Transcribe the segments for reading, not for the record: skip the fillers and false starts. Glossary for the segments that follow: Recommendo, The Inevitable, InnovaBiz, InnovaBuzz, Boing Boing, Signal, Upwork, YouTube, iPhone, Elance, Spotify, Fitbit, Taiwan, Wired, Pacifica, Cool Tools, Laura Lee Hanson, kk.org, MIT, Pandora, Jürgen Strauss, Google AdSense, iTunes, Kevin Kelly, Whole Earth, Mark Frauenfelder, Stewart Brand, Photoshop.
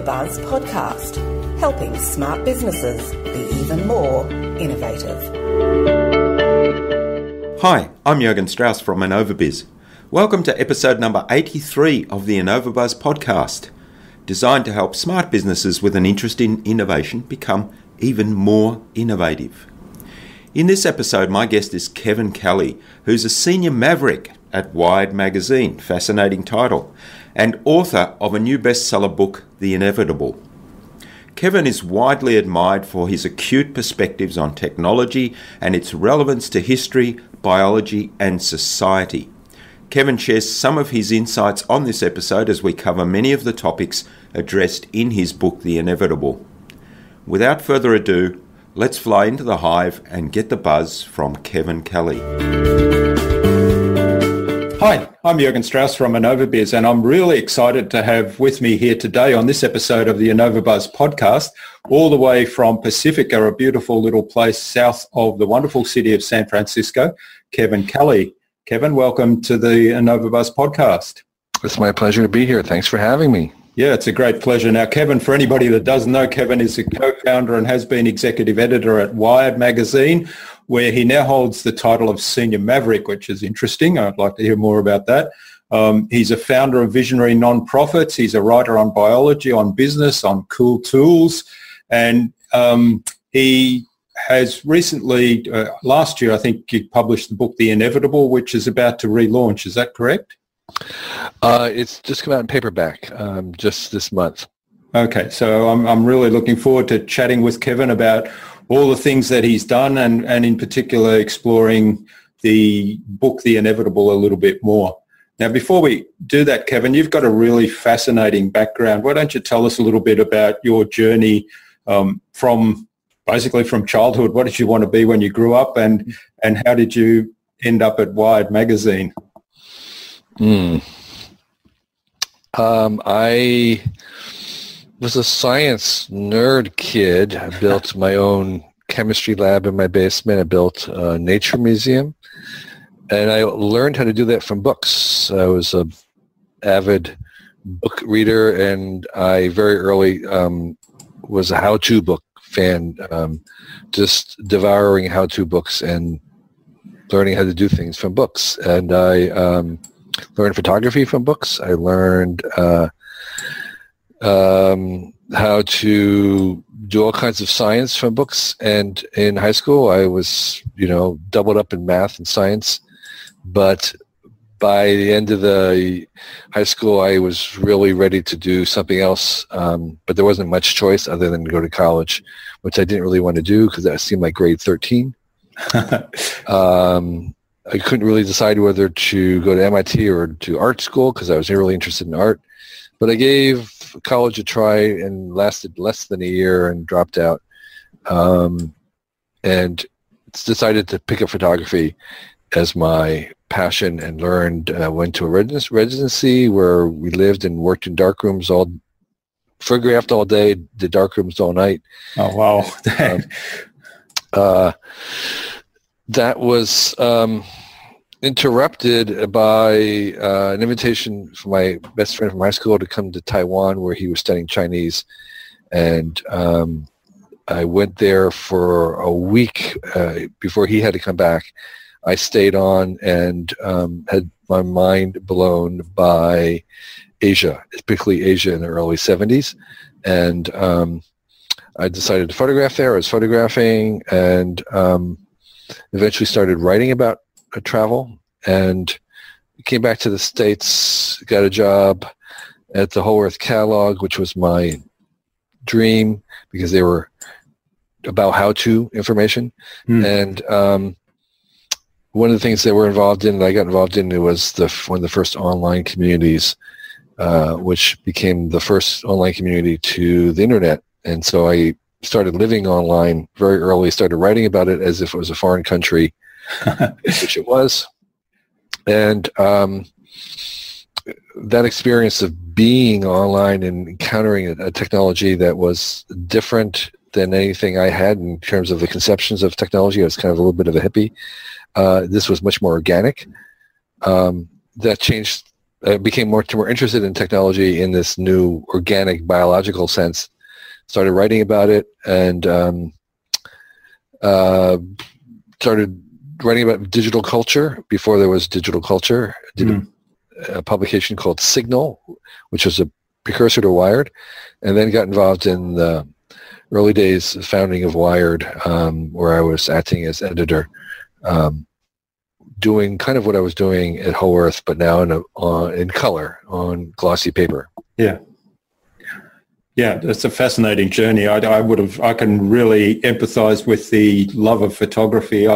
InnovaBuzz podcast, helping smart businesses be even more innovative. Hi, I'm Jürgen Strauss from InnovaBiz. Welcome to episode number 83 of the InnovaBuzz podcast, designed to help smart businesses with an interest in innovation become even more innovative. In this episode, my guest is Kevin Kelly, who's a senior maverick at Wired magazine, fascinating title, and author of a new bestseller book, The Inevitable. Kevin is widely admired for his acute perspectives on technology and its relevance to history, biology, and society. Kevin shares some of his insights on this episode as we cover many of the topics addressed in his book, The Inevitable. Without further ado, let's fly into the hive and get the buzz from Kevin Kelly. Hi, I'm Jürgen Strauss from InnovaBiz, and I'm really excited to have with me here today on this episode of the InnovaBuzz podcast, all the way from Pacifica, a beautiful little place south of the wonderful city of San Francisco, Kevin Kelly. Kevin, welcome to the InnovaBuzz podcast. It's my pleasure to be here. Thanks for having me. Yeah, it's a great pleasure. Now, Kevin, for anybody that doesn't know, Kevin is a co-founder and has been executive editor at Wired magazine, where he now holds the title of Senior Maverick, which is interesting. I'd like to hear more about that. He's a founder of visionary nonprofits. He's a writer on biology, on business, on cool tools. And he has recently, last year, I think he published the book The Inevitable, which is about to relaunch. Is that correct? It's just come out in paperback just this month. Okay, so I'm really looking forward to chatting with Kevin about all the things that he's done and in particular exploring the book The Inevitable a little bit more. Now, before we do that, Kevin, you've got a really fascinating background. Why don't you tell us a little bit about your journey from childhood? What did you want to be when you grew up, and how did you end up at Wired magazine? I was a science nerd kid. I built my own chemistry lab in my basement. I built a nature museum, and I learned how to do that from books. I was an avid book reader, and I very early was a how-to book fan, just devouring how-to books and learning how to do things from books. And I learned photography from books. I learned how to do all kinds of science from books. And in high school, I was, doubled up in math and science. But by the end of the high school, I was really ready to do something else. But there wasn't much choice other than to go to college, which I didn't really want to do because that seemed like grade 13. I couldn't really decide whether to go to MIT or to art school because I was really interested in art. But I gave college a try and lasted less than a year and dropped out, and decided to pick up photography as my passion and learned. I went to a residency where we lived and worked in darkrooms all day, photographed all day, did darkrooms all night. Oh, wow. That was interrupted by an invitation from my best friend from high school to come to Taiwan, where he was studying Chinese. And I went there for a week before he had to come back. I stayed on and had my mind blown by Asia, particularly Asia in the early 70s. And I decided to photograph there. I was photographing and eventually started writing about travel, and came back to the States, got a job at the Whole Earth catalog, which was my dream because they were about how-to information. Mm. And one of the things they were involved in, that I got involved in, it was one of the first online communities, which became the first online community to the internet. And so I started living online very early, started writing about it as if it was a foreign country, which it was. And that experience of being online and encountering a technology that was different than anything I had in terms of the conceptions of technology, I was kind of a little bit of a hippie. This was much more organic. That changed became more interested in technology in this new organic biological sense, started writing about it, and started writing about digital culture before there was digital culture. Did a publication called Signal, which was a precursor to Wired, and then got involved in the early days founding of Wired, where I was acting as editor, doing kind of what I was doing at Whole Earth, but now in color on glossy paper. Yeah. Yeah, that's a fascinating journey. I can really empathize with the love of photography.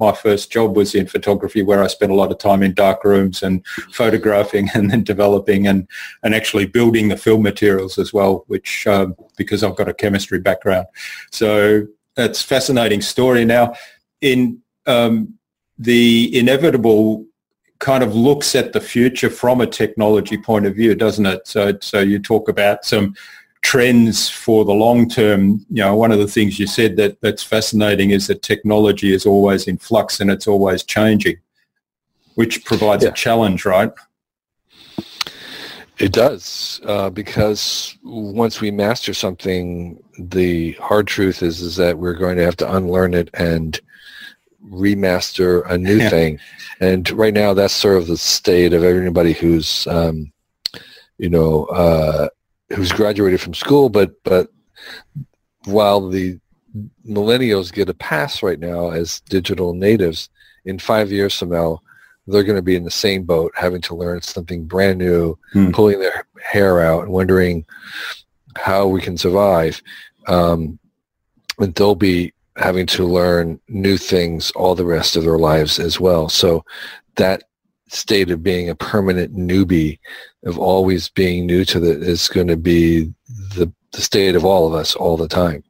My first job was in photography, where I spent a lot of time in dark rooms and photographing, and then developing and actually building the film materials as well, which because I've got a chemistry background. So that's a fascinating story. Now, in The Inevitable kind of looks at the future from a technology point of view, doesn't it? So you talk about some trends for the long term. You know, one of the things you said that's fascinating is that technology is always in flux and it's always changing, which provides a challenge, right? It does, because once we master something, the hard truth is that we're going to have to unlearn it and remaster a new thing. And right now, that's sort of the state of everybody who's, who's graduated from school, but while the millennials get a pass right now as digital natives, in 5 years from now, they're going to be in the same boat, having to learn something brand new, pulling their hair out and wondering how we can survive. And they'll be having to learn new things all the rest of their lives as well. So that state of being a permanent newbie, of always being new to the, is going to be the state of all of us all the time.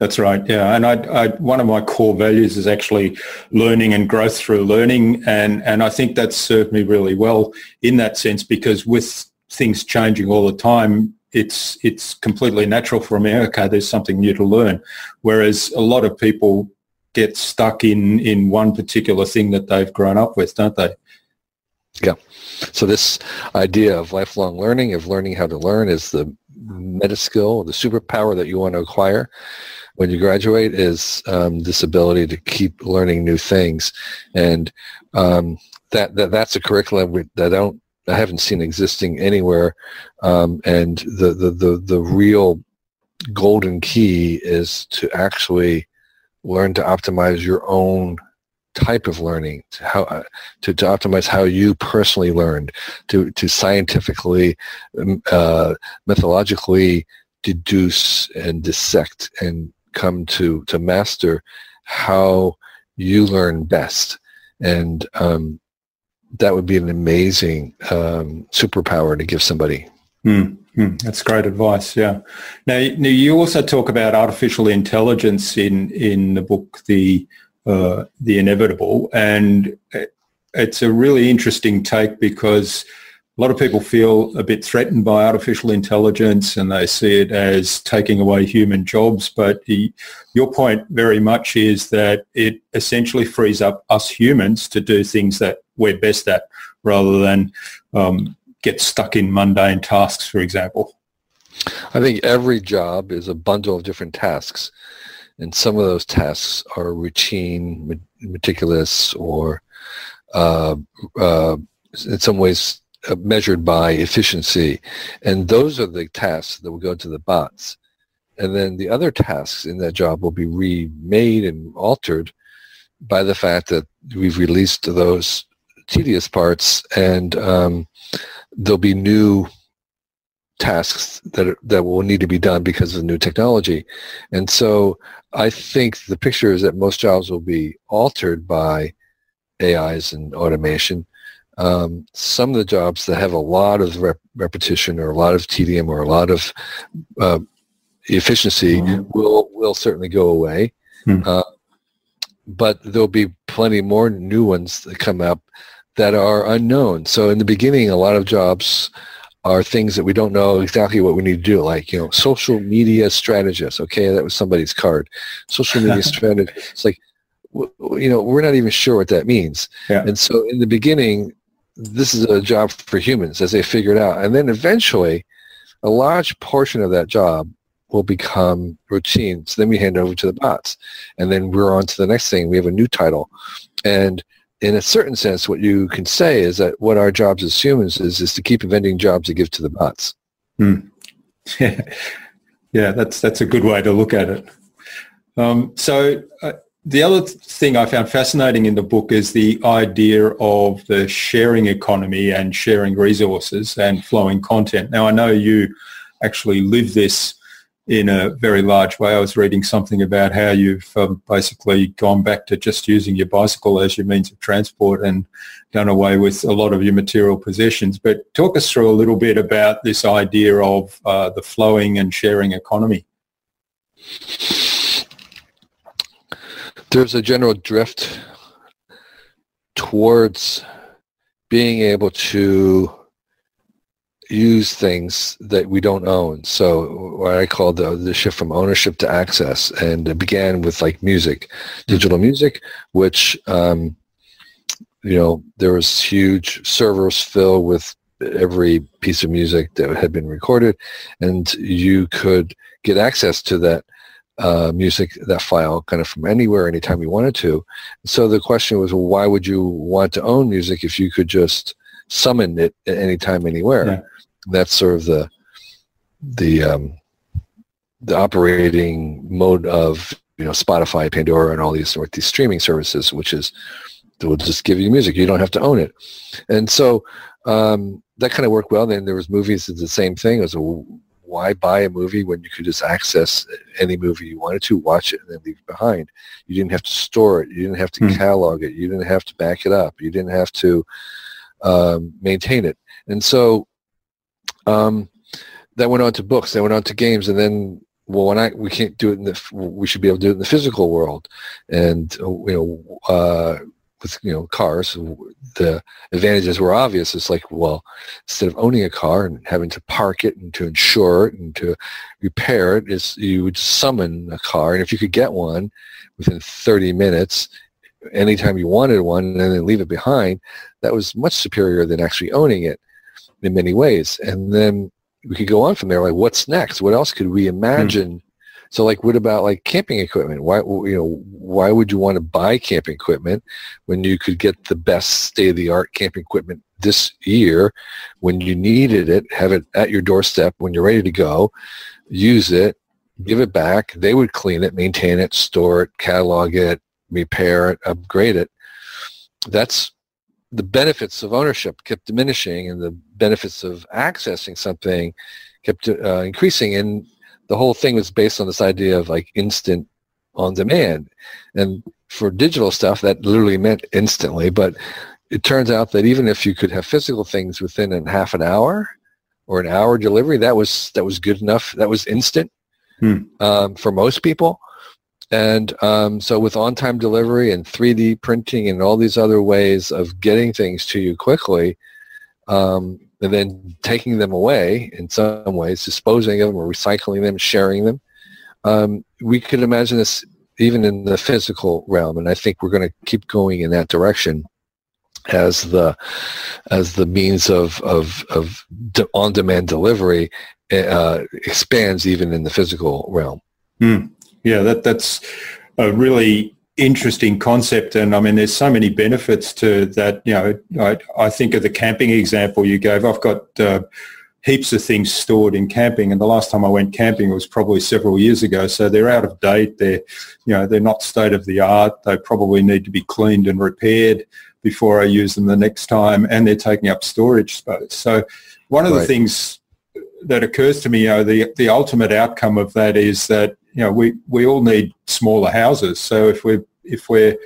That's right. Yeah. And I one of my core values is actually learning and growth through learning. And I think that's served me really well in that sense, because with things changing all the time, it's completely natural for me. Okay, there's something new to learn. Whereas a lot of people get stuck in one particular thing that they've grown up with, don't they? Yeah. So this idea of lifelong learning, of learning how to learn, is the meta skill, the superpower that you want to acquire when you graduate, is this ability to keep learning new things. And that's a curriculum that I haven't seen existing anywhere. And the real golden key is to actually learn to optimize your own type of learning, to optimize how you personally learned, to scientifically, methodologically deduce and dissect and come to master how you learn best. And that would be an amazing superpower to give somebody. That's great advice. Yeah. Now you also talk about artificial intelligence in the book, The Inevitable, and it's a really interesting take, because a lot of people feel a bit threatened by artificial intelligence and they see it as taking away human jobs, but your point very much is that it essentially frees up us humans to do things that we're best at, rather than get stuck in mundane tasks, for example. I think every job is a bundle of different tasks. And some of those tasks are routine, meticulous, or in some ways measured by efficiency. And those are the tasks that will go to the bots. And then the other tasks in that job will be remade and altered by the fact that we've released those tedious parts, and there'll be new tasks that will need to be done because of new technology. And so I think the picture is that most jobs will be altered by AIs and automation. Some of the jobs that have a lot of repetition or a lot of tedium or a lot of efficiency will certainly go away. But there'll be plenty more new ones that come up that are unknown. So in the beginning, a lot of jobs are things that we don't know exactly what we need to do, like, social media strategist. Okay, that was somebody's card. Social media strategist. It's like, we're not even sure what that means. Yeah. And so in the beginning, this is a job for humans as they figure it out. And then eventually, a large portion of that job will become routine. So then we hand it over to the bots. And then we're on to the next thing. We have a new title. And in a certain sense, what you can say is that what our jobs as humans is to keep inventing jobs to give to the bots. Mm. Yeah, that's a good way to look at it. So the other thing I found fascinating in the book is the idea of the sharing economy and sharing resources and flowing content. Now, I know you actually live this in a very large way. I was reading something about how you've basically gone back to just using your bicycle as your means of transport and done away with a lot of your material possessions. But talk us through a little bit about this idea of the flowing and sharing economy. There's a general drift towards being able to use things that we don't own. So what I call the shift from ownership to access, and it began with like music, digital music, which you know, there was huge servers filled with every piece of music that had been recorded, and you could get access to that music, that file, kind of from anywhere, anytime you wanted to. So the question was, well, why would you want to own music if you could just summon it at any time, anywhere? Yeah. That's sort of the operating mode of, you know, Spotify, Pandora, and all these streaming services, which is they will just give you music. You don't have to own it. And so that kind of worked well. Then there was movies that did the same thing. It was why buy a movie when you could just access any movie you wanted to, watch it, and then leave it behind? You didn't have to store it. You didn't have to catalog it. You didn't have to back it up. You didn't have to maintain it. And so that went on to books. That went on to games. And then, well, we can't do it in the, we should be able to do it in the physical world. And, you know, with, you know, cars, the advantages were obvious. It's like, well, instead of owning a car and having to park it and to insure it and to repair it, you would summon a car. And if you could get one within 30 minutes, anytime you wanted one, and then leave it behind, that was much superior than actually owning it in many ways. And then we could go on from there. Like, what's next? What else could we imagine? So, like, what about like camping equipment? Why, you know, why would you want to buy camping equipment when you could get the best state-of-the-art camping equipment this year, when you needed it, have it at your doorstep when you're ready to go, use it, give it back. They would clean it, maintain it, store it, catalog it, repair it, upgrade it. That's the benefits of ownership kept diminishing, and the benefits of accessing something kept increasing. And the whole thing was based on this idea of like instant on demand. And for digital stuff, that literally meant instantly. But it turns out that even if you could have physical things within a half an hour or an hour delivery, that was good enough. That was instant for most people. And so with on-time delivery and 3D printing and all these other ways of getting things to you quickly, and then taking them away in some ways, disposing of them or recycling them, sharing them. We could imagine this even in the physical realm, and I think we're going to keep going in that direction as the means of on-demand delivery expands even in the physical realm. Mm. Yeah, that's a really interesting concept, and I mean, there's so many benefits to that. You know, I think of the camping example you gave. I've got heaps of things stored in camping, and the last time I went camping was probably several years ago. So they're out of date. They're not state of the art. They probably need to be cleaned and repaired before I use them the next time, and they're taking up storage space. So one of the things that occurs to me, you know, the ultimate outcome of that is that, you know, we all need smaller houses. So if we're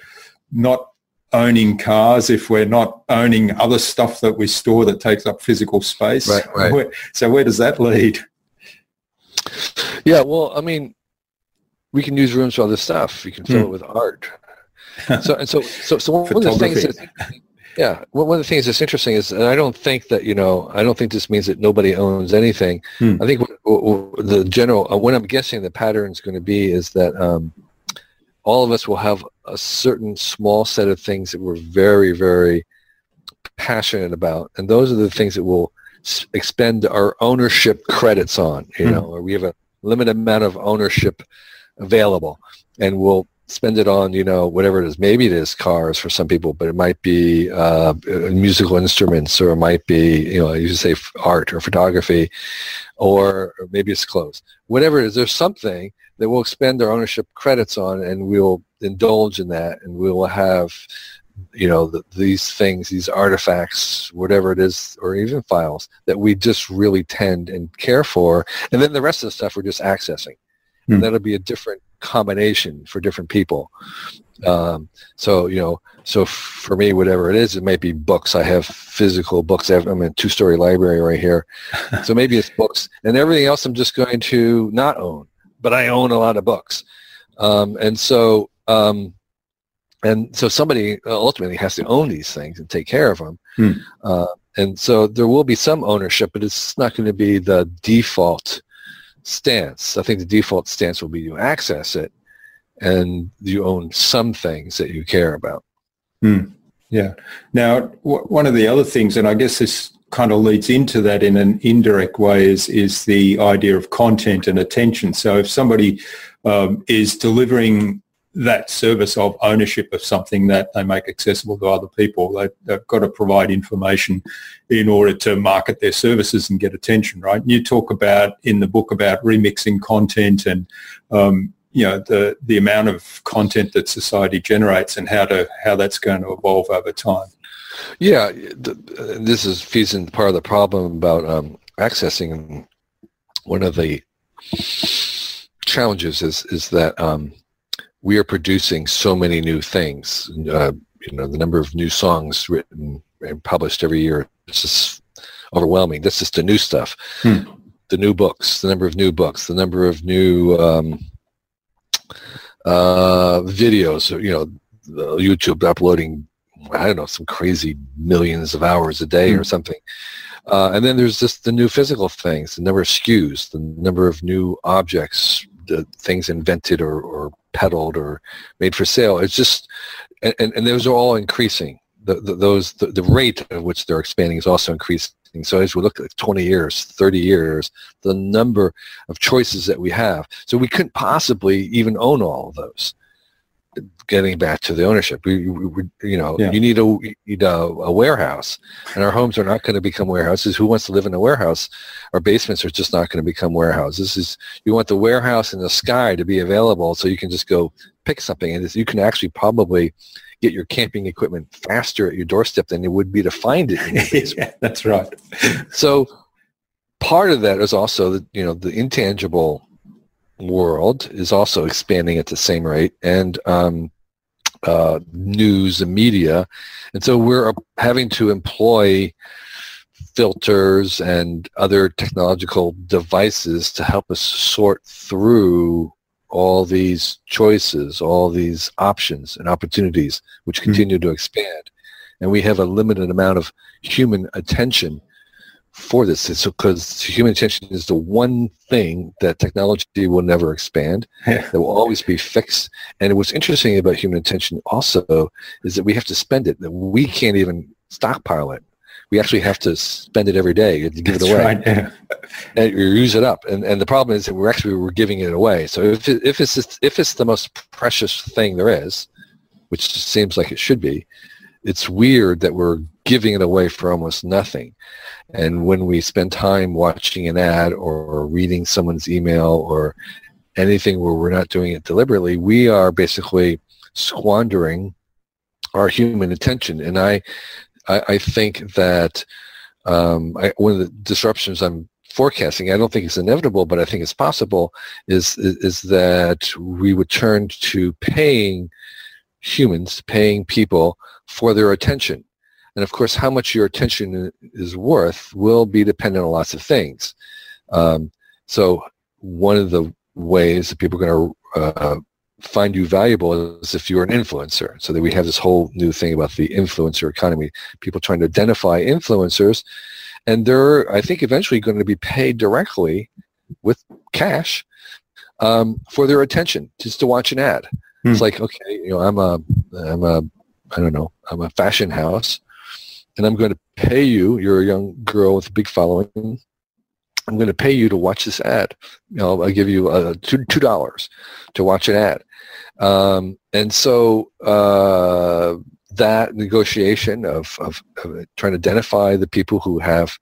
not owning cars, if we're not owning other stuff that we store that takes up physical space, right. So where does that lead? Yeah, well, I mean, we can use rooms for other stuff. We can fill it with art. So one of the things that, yeah, one of the things that's interesting is, and I don't think that, you know, I don't think this means that nobody owns anything. I think the general, what I'm guessing the pattern is going to be is that all of us will have a certain small set of things that we're very, very passionate about, and those are the things that will expend our ownership credits on, you know, or we have a limited amount of ownership available, and we'll spend it on, you know, whatever it is. Maybe it is cars for some people, but it might be musical instruments, or it might be, you know, you say art or photography, or maybe it's clothes. Whatever it is, there's something that we'll expend our ownership credits on, and we'll indulge in that, and we'll have, you know, these things, these artifacts, whatever it is, or even files that we just really tend and care for, and then the rest of the stuff we're just accessing. And that'll be a different combination for different people. So, you know, so for me, whatever it is, it might be books. I have physical books. I'm in a two-story library right here. So maybe it's books. And everything else I'm just going to not own, but I own a lot of books. And so somebody ultimately has to own these things and take care of them. And so there will be some ownership, but it's not going to be the default stance. I think the default stance will be you access it and you own some things that you care about. Yeah. Now, one of the other things, and I guess this kind of leads into that in an indirect way, is the idea of content and attention. So if somebody is delivering that service of ownership of something that they make accessible to other people, they've got to provide information in order to market their services and get attention, right? You talk about in the book about remixing content and, you know, the amount of content that society generates and how that's going to evolve over time. Yeah, this is feeds into part of the problem about accessing. One of the challenges is that we are producing so many new things. You know, the number of new songs written and published every year is just overwhelming. That's just the new stuff. The new books, the number of new books, the number of new videos, you know, YouTube uploading, I don't know, some crazy millions of hours a day or something. And then there's just the new physical things, the number of SKUs, the number of new objects, the things invented or peddled or made for sale. It's just, and those are all increasing. The rate at which they're expanding is also increasing. So as we look at 20 years, 30 years, the number of choices that we have. So we couldn't possibly even own all of those. Getting back to the ownership, you need a warehouse, and our homes are not going to become warehouses. Who wants to live in a warehouse? Our basements are just not going to become warehouses. You want the warehouse in the sky to be available, so you can just go pick something, and you can actually probably get your camping equipment faster at your doorstep than it would be to find it in your basement. Yeah, that's right. So part of that is also that, you know, the intangible world is also expanding at the same rate, and news and media, and so we're having to employ filters and other technological devices to help us sort through all these choices, all these options and opportunities, which continue to expand, and we have a limited amount of human attention for this. It's because human attention is the one thing that technology will never expand. That will always be fixed. And what's interesting about human attention also is that we have to spend it. That we can't even stockpile it. We actually have to spend it every day to give it away. Right, yeah. And you use it up. And the problem is that we're giving it away. So if it's the most precious thing there is, which seems like it should be, it's weird that we're giving it away for almost nothing. And when we spend time watching an ad or reading someone's email or anything where we're not doing it deliberately, we are basically squandering our human attention. And I think that one of the disruptions I'm forecasting, I don't think it's inevitable, but I think it's possible, is that we would turn to paying people for their attention. And of course, how much your attention is worth will be dependent on lots of things. So one of the ways that people are going to find you valuable is if you're an influencer. So that we have this whole new thing about the influencer economy, people trying to identify influencers. And they're, I think, eventually going to be paid directly with cash for their attention, just to watch an ad. It's like, okay, you know, I'm a fashion house. and I'm going to pay you, you're a young girl with a big following, I'm going to pay you to watch this ad. You know, I'll give you $2 to watch an ad. And so that negotiation of trying to identify the people who have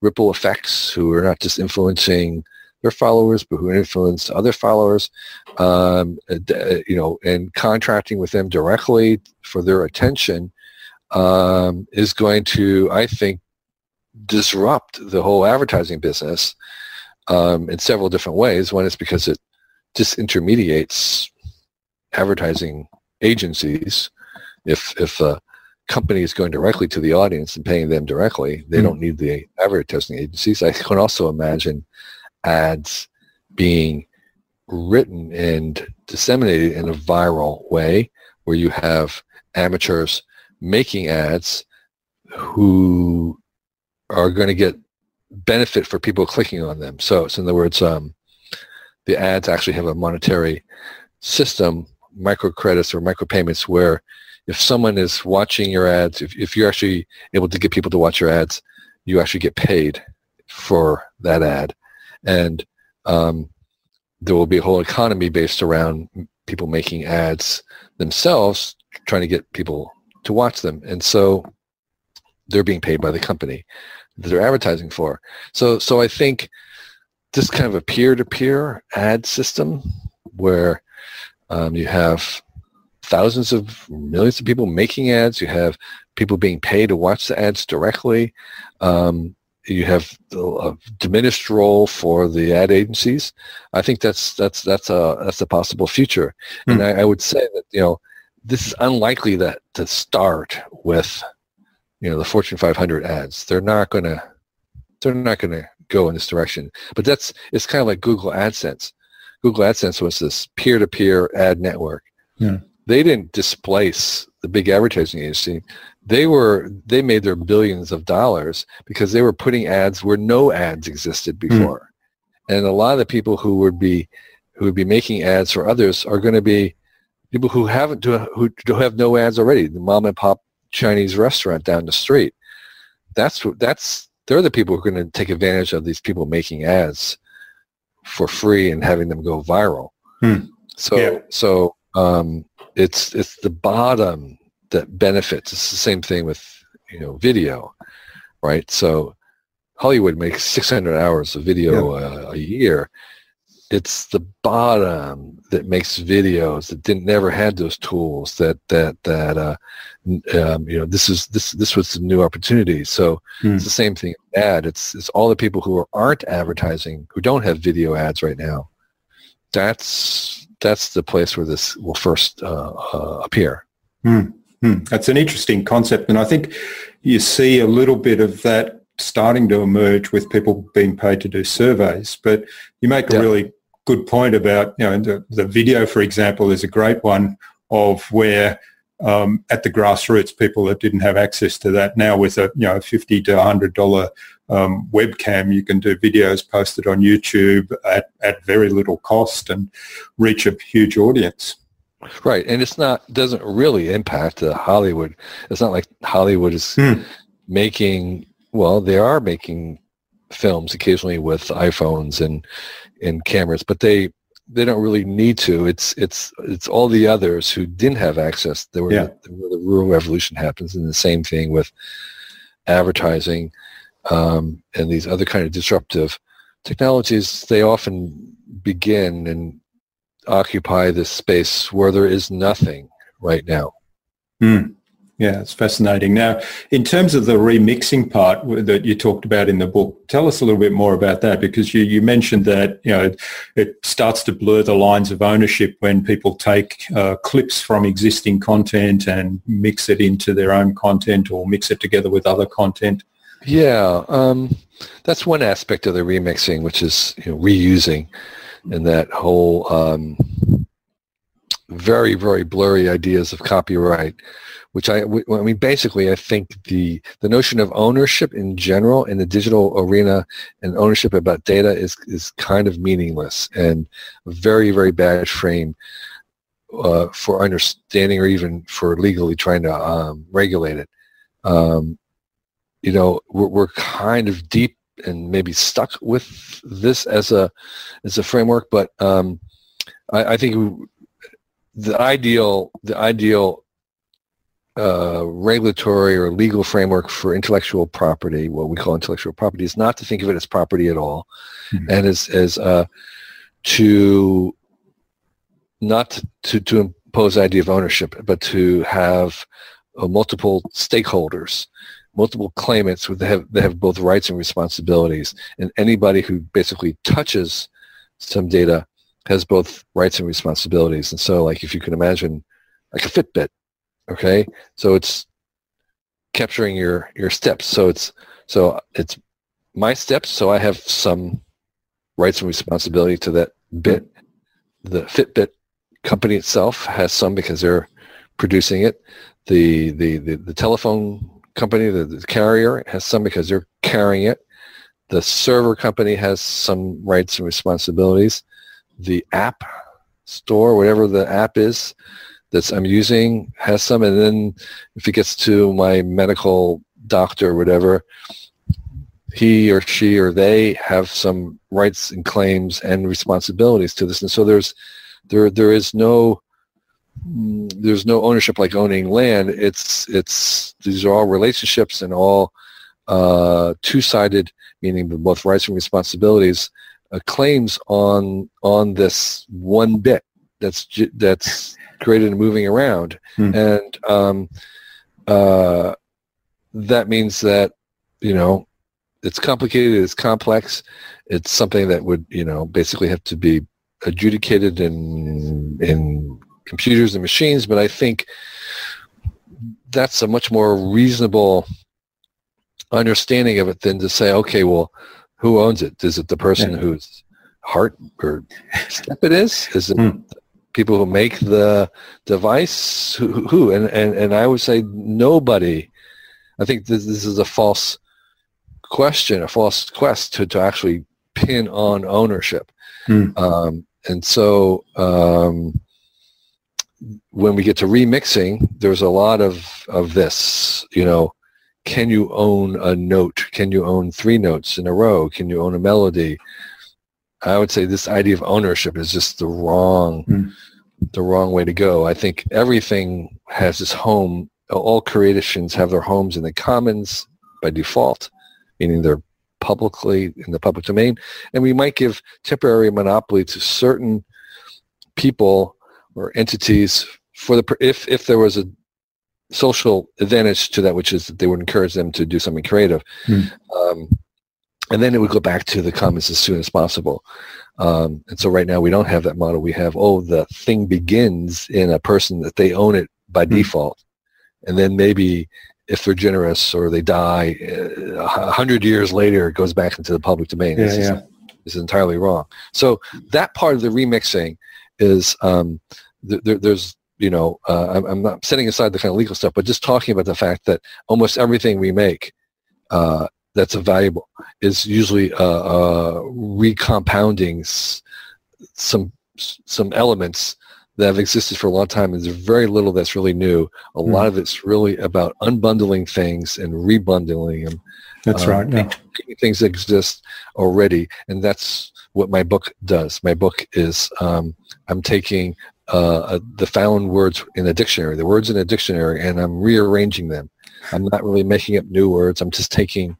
ripple effects, who are not just influencing their followers, but who influence other followers, you know, and contracting with them directly for their attention is going to, I think, disrupt the whole advertising business in several different ways. One is because it disintermediates advertising agencies. If a company is going directly to the audience and paying them directly, they don't need the advertising agencies. I can also imagine ads being written and disseminated in a viral way where you have amateurs making ads who are going to get benefit for people clicking on them. So in other words, the ads actually have a monetary system, microcredits or micropayments, where if someone is watching your ads, if you're actually able to get people to watch your ads, you actually get paid for that ad. And there will be a whole economy based around people making ads themselves, trying to get people to watch them. And so they're being paid by the company that they're advertising for. So I think this kind of a peer-to-peer ad system where you have thousands of millions of people making ads, you have people being paid to watch the ads directly, you have a diminished role for the ad agencies. I think that's a possible future. Mm. And I would say that, you know, this is unlikely that to start with, you know, the Fortune 500 ads. They're not going to go in this direction. But it's kind of like Google AdSense. Google AdSense was this peer-to-peer ad network. Yeah. They didn't displace the big advertising agency. They made their billions of dollars because they were putting ads where no ads existed before. Mm. And a lot of the people who would be making ads for others are going to be people who have no ads already. The mom and pop Chinese restaurant down the street. They're the people who are going to take advantage of these people making ads for free and having them go viral. Hmm. So it's the bottom that benefits. It's the same thing with, you know, video, right? So Hollywood makes 600 hours of video a year. It's the bottom that makes videos that never had those tools. You know, this was the new opportunity. So it's the same thing. Ad. It's all the people who aren't advertising, who don't have video ads right now. That's the place where this will first appear. Mm. Mm. That's an interesting concept, and I think you see a little bit of that starting to emerge with people being paid to do surveys. But you make a really good point about, you know, the video, for example, is a great one of where at the grassroots, people that didn't have access to that, now with a, you know, $50 to $100 webcam, you can do videos posted on YouTube at very little cost and reach a huge audience. Right, and doesn't really impact Hollywood. It's not like Hollywood is making. Well, they are making films occasionally with iPhones and cameras, but they don't really need to. It's all the others who didn't have access. There were where the rural revolution happens, and the same thing with advertising and these other kind of disruptive technologies. They often begin and occupy this space where there is nothing right now. Mm. Yeah, it's fascinating. Now, in terms of the remixing part that you talked about in the book, tell us a little bit more about that, because you mentioned that, you know, it starts to blur the lines of ownership when people take clips from existing content and mix it into their own content or mix it together with other content. Yeah, that's one aspect of the remixing, which is, you know, reusing, and that whole very, very blurry ideas of copyright, which I mean, basically, I think the notion of ownership in general in the digital arena and ownership about data is kind of meaningless and a very, very bad frame for understanding or even for legally trying to regulate it. you know, we're kind of deep and maybe stuck with this as a framework, but I think the ideal regulatory or legal framework for intellectual property, what we call intellectual property, is not to think of it as property at all, mm-hmm. and to not impose the idea of ownership, but to have multiple stakeholders, multiple claimants that have both rights and responsibilities, and anybody who basically touches some data has both rights and responsibilities. And so, like, if you can imagine, like a Fitbit, okay, so it's capturing your steps. So it's my steps, so I have some rights and responsibility to that bit. The Fitbit company itself has some because they're producing it. The telephone company, the carrier, has some because they're carrying it. The server company has some rights and responsibilities. The app store, whatever the app is that I'm using, has some. And then if it gets to my medical doctor or whatever, he or she or they have some rights and claims and responsibilities to this. And so there's no ownership like owning land. It's these are all relationships and all two-sided, meaning both rights and responsibilities, claims on this one bit that's created and moving around. Hmm. And that means that, you know, it's complicated, it's complex, it's something that would, you know, basically have to be adjudicated in computers and machines, but I think that's a much more reasonable understanding of it than to say, okay, well, who owns it? Is it the person whose heart or step it is? Is it people who make the device? Who? And I would say nobody. I think this is a false question, a false quest to actually pin on ownership. Mm. And so when we get to remixing, there's a lot of this, you know, can you own a note? Can you own three notes in a row? Can you own a melody? I would say this idea of ownership is just the wrong way to go. I think everything has its home. All creations have their homes in the commons by default, meaning they're publicly in the public domain. And we might give temporary monopoly to certain people or entities for the if there was a social advantage to that, which is that they would encourage them to do something creative. Mm. And then it would go back to the commons as soon as possible. And so right now we don't have that model. We have, oh, the thing begins in a person that they own it by default. And then maybe if they're generous or they die 100 years later, it goes back into the public domain. Yeah, this is entirely wrong. So that part of the remixing is there's, you know, I'm not setting aside the kind of legal stuff, but just talking about the fact that almost everything we make that's valuable is usually recompounding some elements that have existed for a long time, and there's very little that's really new. A lot of it's really about unbundling things and rebundling them. That's right. Yeah. Things that exist already, and that's what my book does. My book is I'm taking the found words in a dictionary, the words in a dictionary, and I'm rearranging them. I'm not really making up new words. I'm just taking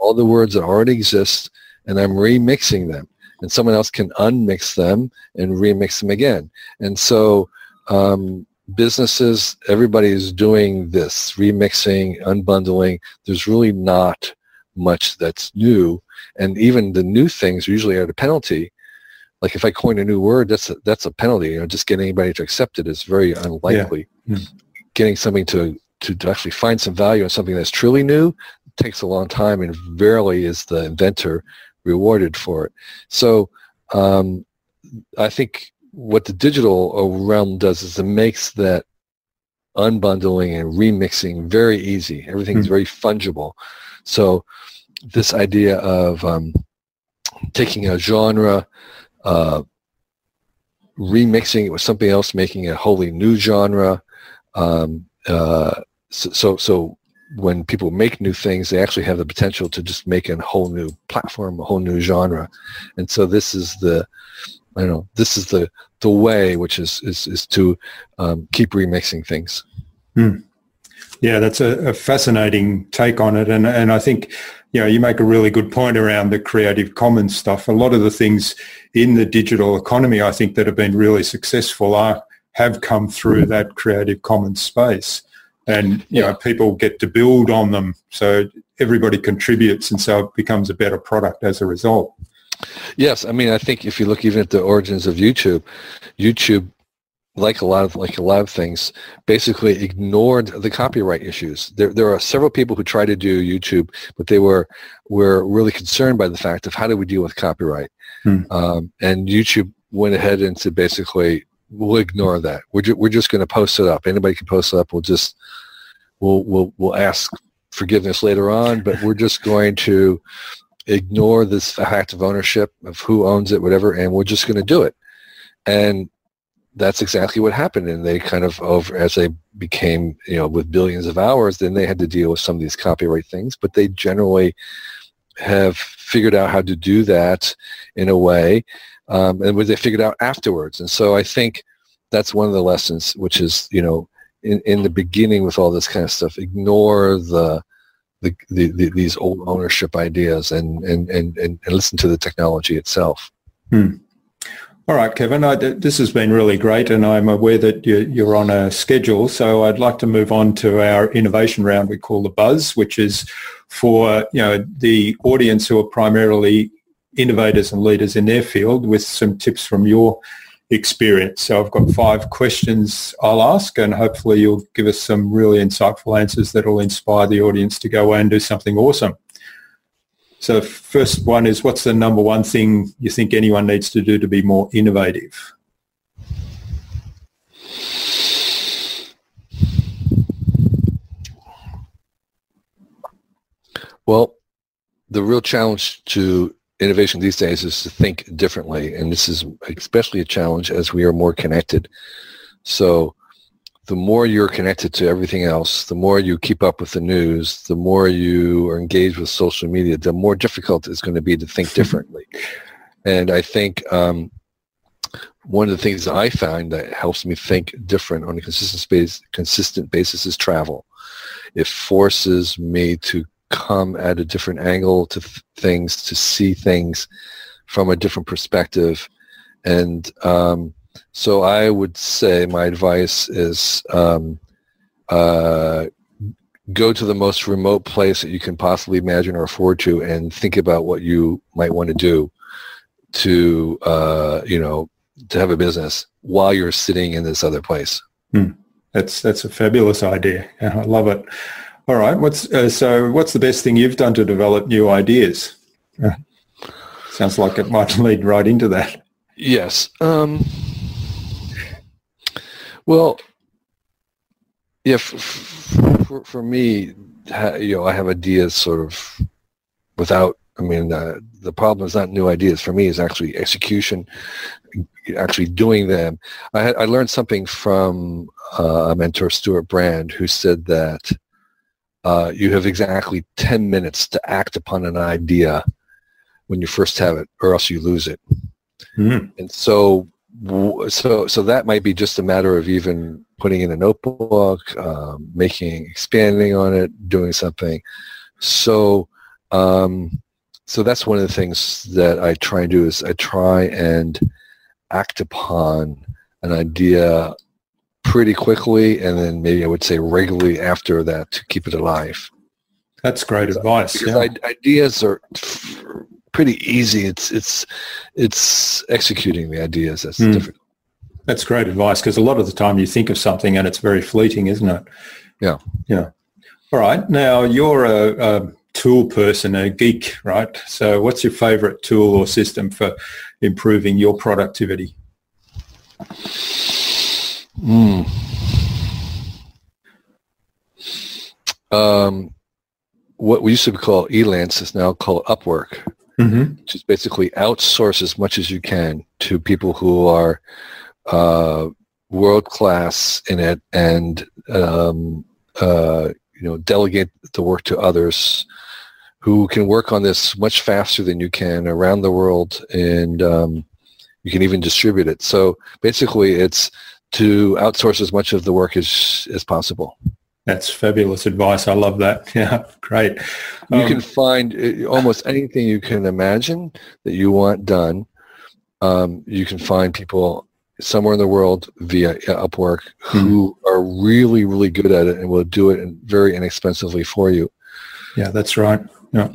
all the words that already exist, and I'm remixing them. And someone else can unmix them and remix them again. And so businesses, everybody is doing this, remixing, unbundling. There's really not much that's new. And even the new things usually are at a penalty. Like if I coin a new word, that's a penalty. You know, just getting anybody to accept it is very unlikely. Yeah. Yeah. Getting something to actually find some value in something that's truly new takes a long time, and rarely is the inventor rewarded for it. So I think what the digital realm does is it makes that unbundling and remixing very easy. Everything's very fungible. So this idea of taking a genre, remixing it with something else, making a wholly new genre. So when people make new things, they actually have the potential to just make a whole new platform, a whole new genre. And so this is the, I don't know, this is the way, which is to keep remixing things. Mm. Yeah, that's a fascinating take on it. And I think, you know, you make a really good point around the Creative Commons stuff. A lot of the things in the digital economy, I think, that have been really successful have come through that Creative Commons space. And, you know, people get to build on them. So everybody contributes, and so it becomes a better product as a result. Yes. I mean, I think if you look even at the origins of YouTube, YouTube, like a lot of things, basically ignored the copyright issues. There are several people who try to do YouTube, but they were really concerned by the fact of how do we deal with copyright. And YouTube went ahead and said, basically, we'll ignore that. We're just going to post it up. Anybody can post it up. We'll ask forgiveness later on, but we're just going to ignore this fact of ownership, of who owns it, whatever, and we're just going to do it. And that's exactly what happened. And they kind of, over as they became, you know, with billions of hours, then they had to deal with some of these copyright things, but they generally have figured out how to do that in a way, and what they figured out afterwards. And so I think that's one of the lessons, which is, you know, in the beginning with all this kind of stuff, ignore these old ownership ideas and listen to the technology itself. Hmm. All right, Kevin, this has been really great, and I'm aware that you're on a schedule, so I'd like to move on to our innovation round we call the Buzz, which is for, you know, the audience who are primarily innovators and leaders in their field with some tips from your experience. So I've got 5 questions I'll ask, and hopefully you'll give us some really insightful answers that will inspire the audience to go away and do something awesome. So first one is, what's the number one thing you think anyone needs to do to be more innovative? Well, the real challenge to innovation these days is to think differently, and this is especially a challenge as we are more connected. So the more you're connected to everything else, the more you keep up with the news, the more you are engaged with social media, the more difficult it's going to be to think differently. And I think one of the things that I find that helps me think different on a consistent basis is travel. It forces me to come at a different angle to things, to see things from a different perspective. And so I would say my advice is go to the most remote place that you can possibly imagine or afford to, and think about what you might want to do to, you know, to have a business while you're sitting in this other place. Hmm. That's a fabulous idea. Yeah, I love it. All right. So what's the best thing you've done to develop new ideas? Sounds like it might lead right into that. Yes. Well, yeah, for me, you know, I have ideas sort of without, I mean, the problem is not new ideas. For me, it's actually execution, actually doing them. I learned something from a mentor, Stewart Brand, who said that you have exactly 10 minutes to act upon an idea when you first have it, or else you lose it. Mm-hmm. And so that might be just a matter of even putting in a notebook, expanding on it, doing something. So that's one of the things that I try and do, is I try and act upon an idea pretty quickly, and then maybe I would say regularly after that to keep it alive. That's great advice. Yeah. Ideas are pretty easy. It's executing the ideas that's difficult. That's great advice, because a lot of the time you think of something and it's very fleeting, isn't it? Yeah. Yeah. All right. Now, you're a tool person, a geek, right? So what's your favorite tool or system for improving your productivity? Mm. What we used to call Elance is now called Upwork. Mm-hmm. Which is basically outsource as much as you can to people who are world class in it, and delegate the work to others who can work on this much faster than you can around the world, and you can even distribute it. So basically, it's to outsource as much of the work as possible. That's fabulous advice. I love that. Yeah, great. You can find almost anything you can imagine that you want done. You can find people somewhere in the world via Upwork who are really, really good at it and will do it very inexpensively for you. Yeah, that's right. Yeah,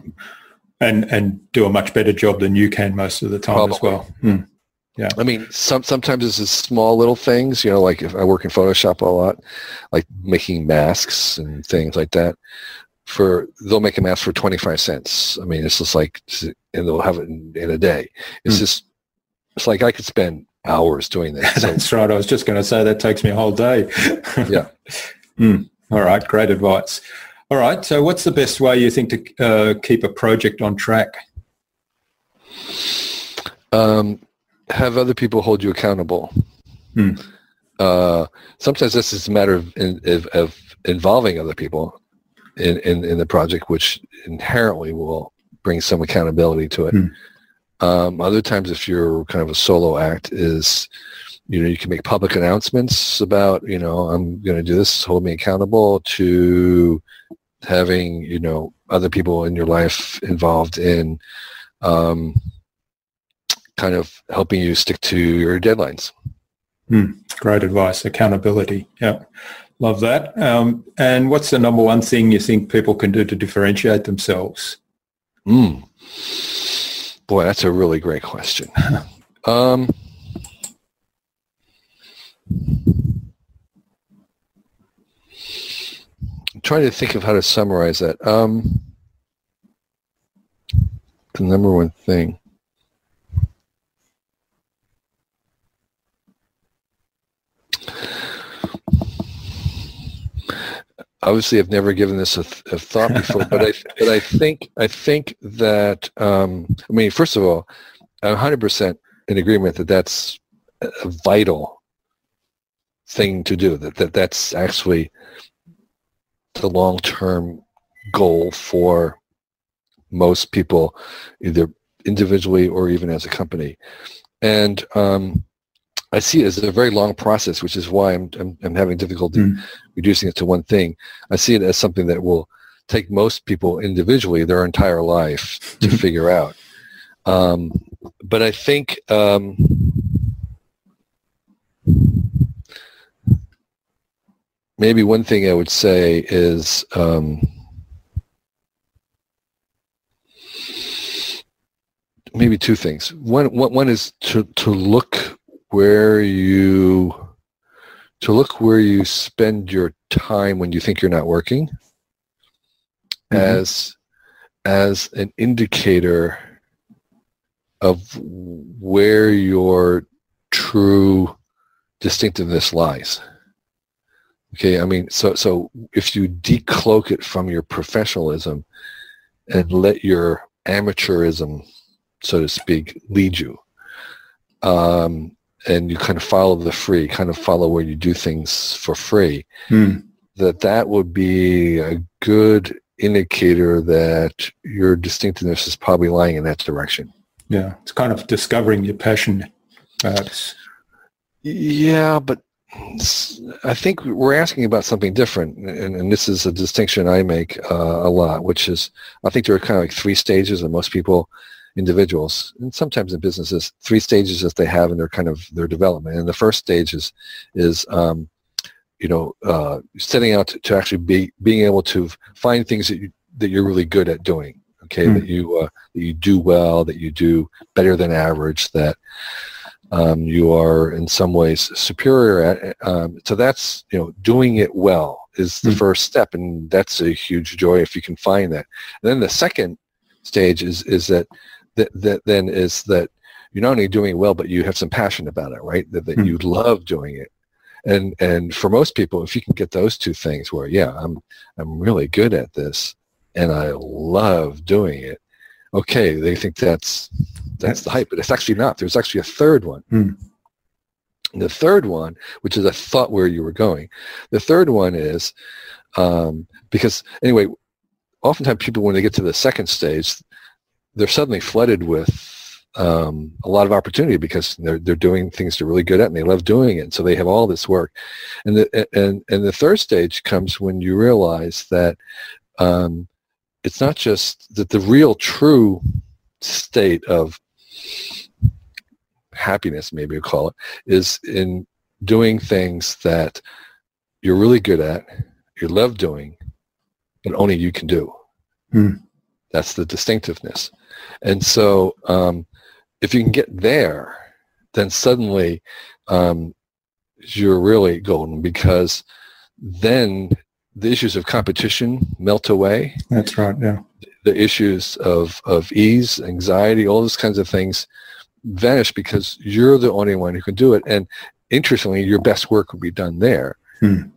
and do a much better job than you can most of the time. Probably. As well. Mm. Yeah, I mean, sometimes it's just small little things, like if I work in Photoshop a lot, like making masks and things like that. They'll make a mask for 25 cents. I mean, it's just like, and they'll have it in a day. It's just, it's like I could spend hours doing this. So. That's right. I was just going to say that takes me a whole day. Yeah. Mm. All right. Great advice. All right. So, what's the best way you think to keep a project on track? Have other people hold you accountable. Mm. Sometimes this is a matter of involving other people in the project, which inherently will bring some accountability to it. Mm. Other times, if you're kind of a solo act, is you can make public announcements about I'm going to do this. Hold me accountable to having other people in your life involved in. Kind of helping you stick to your deadlines. Mm, great advice. Accountability. Yeah, love that. And what's the number one thing you think people can do to differentiate themselves? Mm. Boy, that's a really great question. I'm trying to think of how to summarize that. The number one thing. Obviously, I've never given this a thought before, but I think that I mean, first of all, I'm 100% in agreement that that's a vital thing to do. That's actually the long-term goal for most people, either individually or even as a company, and I see it as a very long process, which is why I'm having difficulty reducing it to one thing. I see it as something that will take most people individually their entire life to figure out. But I think maybe one thing I would say is maybe two things. One is to look where you spend your time when you think you're not working, as an indicator of where your true distinctiveness lies. Okay, I mean, so if you decloak it from your professionalism and let your amateurism, so to speak, lead you, and you kind of follow the free, kind of follow where you do things for free, that would be a good indicator that your distinctiveness is probably lying in that direction. Yeah, it's kind of discovering your passion, perhaps. Yeah, but I think we're asking about something different, and this is a distinction I make a lot, which is I think there are kind of like three stages, and most people, individuals and sometimes in businesses, three stages that they have in their kind of their development. And the first stage is setting out to actually being able to find things that you're really good at doing. Okay, that you do well, that you do better than average, that you are in some ways superior at. So that's doing it well is the first step, and that's a huge joy if you can find that. And then the second stage is that you're not only doing it well, but you have some passion about it, right? That you love doing it, and for most people, if you can get those two things, where I'm really good at this, and I love doing it. Okay, they think that's the hype, but it's actually not. There's actually a third one. The third one, which is I thought where you were going. The third one is Because anyway, oftentimes people, when they get to the second stage, they're suddenly flooded with a lot of opportunity because they're doing things they're really good at and they love doing it. And so they have all this work. And the third stage comes when you realize that it's not just that the real true state of happiness, maybe you call it, is in doing things that you're really good at, you love doing, but only you can do. Mm. That's the distinctiveness. And so if you can get there, then suddenly you're really golden, because then the issues of competition melt away. That's right, yeah. The issues of ease, anxiety, all those kinds of things vanish because you're the only one who can do it. And interestingly, your best work will be done there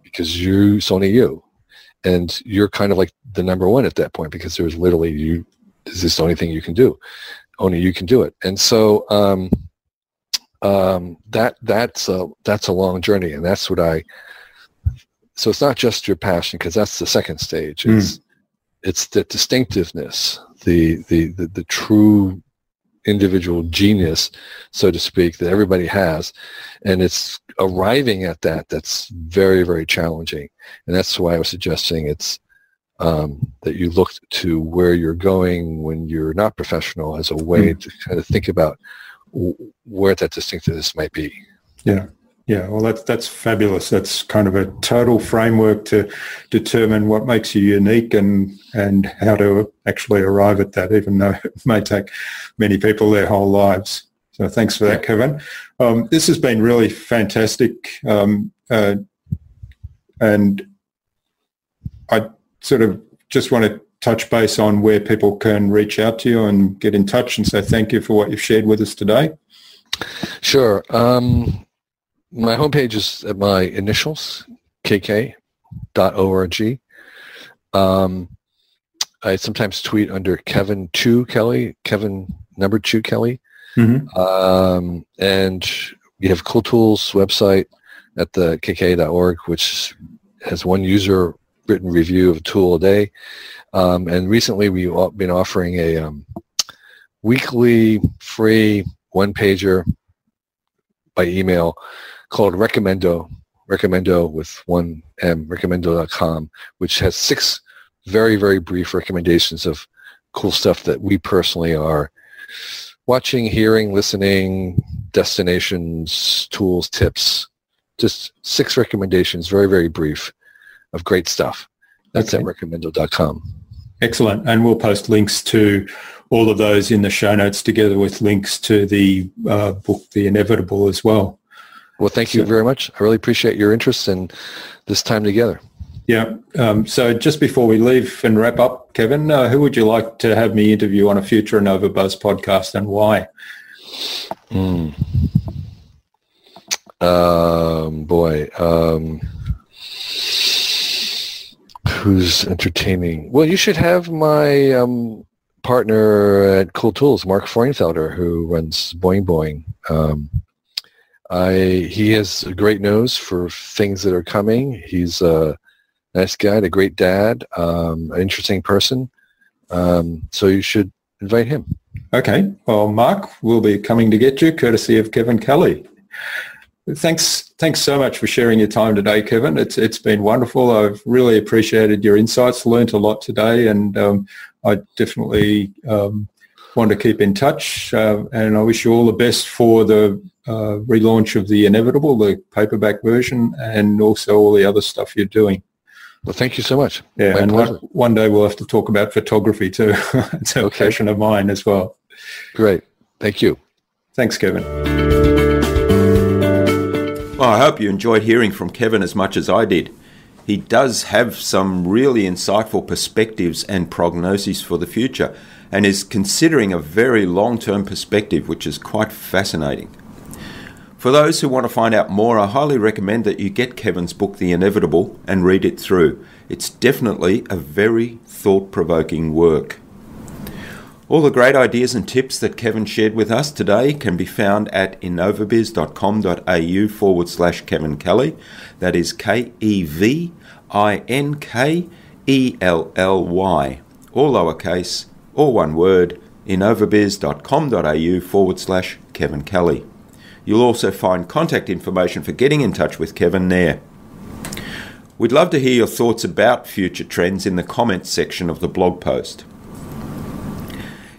because it's only you. And you're kind of like the number one at that point, because there's literally you, is this the only thing you can do? Only you can do it. And so that's a long journey. And that's what so it's not just your passion, because that's the second stage. It's the distinctiveness, the true individual genius, so to speak, that everybody has. And it's arriving at that's very, very challenging. And that's why I was suggesting it's that you look to where you're going when you're not professional as a way to kind of think about where that distinctiveness might be. Yeah. Yeah, well, that's fabulous. That's kind of a total framework to determine what makes you unique and how to actually arrive at that, even though it may take many people their whole lives. So thanks for that, Kevin. This has been really fantastic. And I sort of just want to touch base on where people can reach out to you and get in touch and say thank you for what you've shared with us today. Sure. My homepage is at my initials, kk.org. I sometimes tweet under Kevin 2 Kelly, Kevin number 2 Kelly. And we have Cool Tools website at the kk.org, which has one user written review of a tool a day. And recently we've been offering a weekly free one-pager by email called recommendo with one M, recommendo.com, which has 6 very, very brief recommendations of cool stuff that we personally are watching, hearing, listening, destinations, tools, tips, just 6 recommendations, very, very brief, of great stuff. That's at recommendo.com. Excellent. And we'll post links to all of those in the show notes, together with links to the book, The Inevitable, as well. Well, thank you very much. I really appreciate your interest and this time together. Yeah. So just before we leave and wrap up, Kevin, who would you like to have me interview on a future InnovaBuzz podcast, and why? Who's entertaining? Well, you should have my partner at Cool Tools, Mark Frauenfelder, who runs Boing Boing. He has a great nose for things that are coming. He's a nice guy, a great dad, an interesting person. So you should invite him. Okay. Well, Mark, we'll be coming to get you, courtesy of Kevin Kelly. Thanks so much for sharing your time today, Kevin. It's been wonderful. I've really appreciated your insights, learnt a lot today, and I definitely want to keep in touch. And I wish you all the best for the relaunch of The Inevitable, the paperback version, and also all the other stuff you're doing. Well, thank you so much. Yeah, and one day we'll have to talk about photography too. It's a passion of mine as well. Great. Thank you. Thanks, Kevin. Well, I hope you enjoyed hearing from Kevin as much as I did. He does have some really insightful perspectives and prognoses for the future, and is considering a very long-term perspective, which is quite fascinating. For those who want to find out more, I highly recommend that you get Kevin's book, The Inevitable, and read it through. It's definitely a very thought-provoking work. All the great ideas and tips that Kevin shared with us today can be found at innovabiz.com.au/Kevin Kelly. That is K-E-V InnovaBiz, all lowercase, all one word, innovabiz.com.au/Kevin Kelly. You'll also find contact information for getting in touch with Kevin there. We'd love to hear your thoughts about future trends in the comments section of the blog post.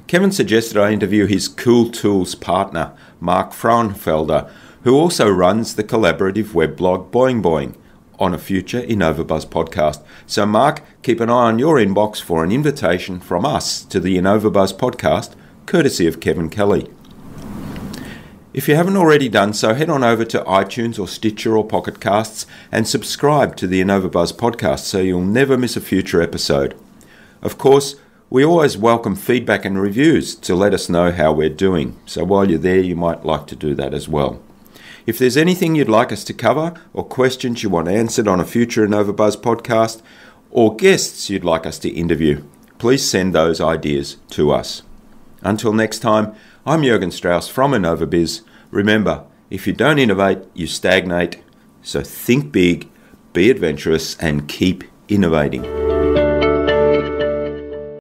Kevin suggested I interview his Cool Tools partner, Mark Frauenfelder, who also runs the collaborative web blog Boing Boing, on a future InnovaBuzz podcast. So Mark, keep an eye on your inbox for an invitation from us to the InnovaBuzz podcast, courtesy of Kevin Kelly. If you haven't already done so, head on over to iTunes or Stitcher or Pocket Casts and subscribe to the InnovaBuzz podcast so you'll never miss a future episode. Of course, we always welcome feedback and reviews to let us know how we're doing. So while you're there, you might like to do that as well. If there's anything you'd like us to cover or questions you want answered on a future InnovaBuzz podcast or guests you'd like us to interview, please send those ideas to us. Until next time, I'm Jürgen Strauss from InnovaBiz. Remember, if you don't innovate, you stagnate. So think big, be adventurous, and keep innovating.